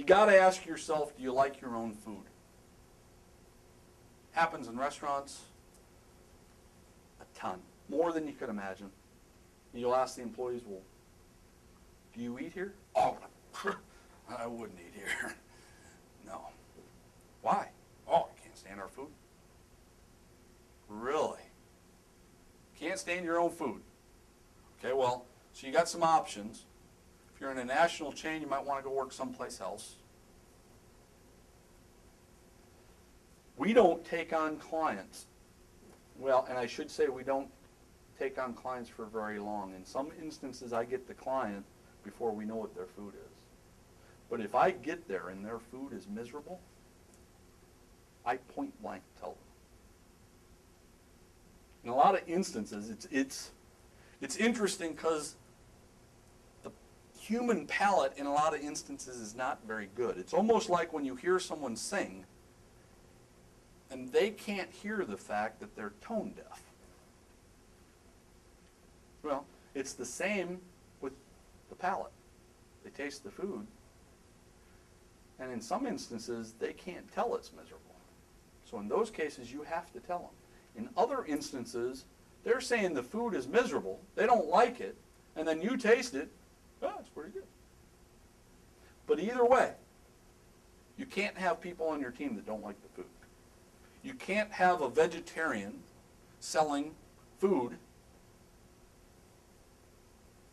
You got to ask yourself, do you like your own food? Happens in restaurants a ton, more than you could imagine. You'll ask the employees, well, do you eat here? Oh, I wouldn't eat here. No. Why? Oh, I can't stand our food. Really? Can't stand your own food. Okay, well, so you got some options. If you're in a national chain, you might want to go work someplace else. We don't take on clients. Well, and I should say we don't take on clients for very long. In some instances, I get the client before we know what their food is. But if I get there and their food is miserable, I point blank tell them. In a lot of instances, it's interesting because the human palate in a lot of instances is not very good. It's almost like when you hear someone sing and they can't hear the fact that they're tone deaf. Well, it's the same with the palate. They taste the food. And in some instances, they can't tell it's miserable. So in those cases, you have to tell them. In other instances, they're saying the food is miserable, they don't like it, and then you taste it, oh, it's pretty good. But either way, you can't have people on your team that don't like the food. You can't have a vegetarian selling food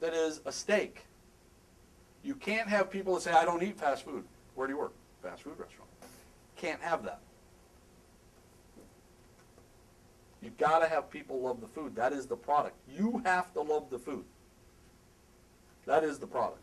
that is a steak. You can't have people that say, I don't eat fast food. Where do you work? Fast food restaurant. Can't have that. You've got to have people love the food. That is the product. You have to love the food. That is the product.